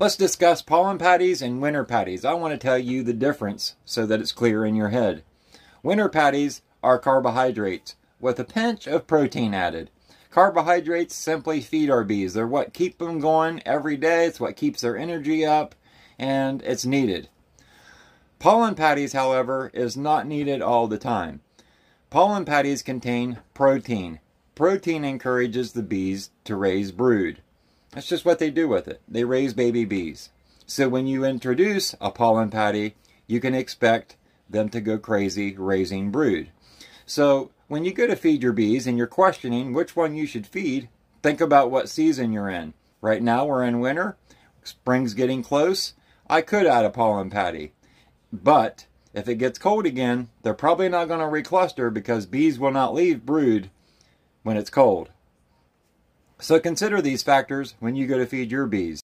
Let's discuss pollen patties and winter patties. I want to tell you the difference so that it's clear in your head. Winter patties are carbohydrates with a pinch of protein added. Carbohydrates simply feed our bees. They're what keep them going every day. It's what keeps their energy up, and it's needed. Pollen patties, however, is not needed all the time. Pollen patties contain protein. Protein encourages the bees to raise brood. That's just what they do with it. They raise baby bees. So when you introduce a pollen patty, you can expect them to go crazy raising brood. So when you go to feed your bees and you're questioning which one you should feed, think about what season you're in. Right now we're in winter. Spring's getting close. I could add a pollen patty. But if it gets cold again, they're probably not going to recluster because bees will not leave brood when it's cold. So consider these factors when you go to feed your bees.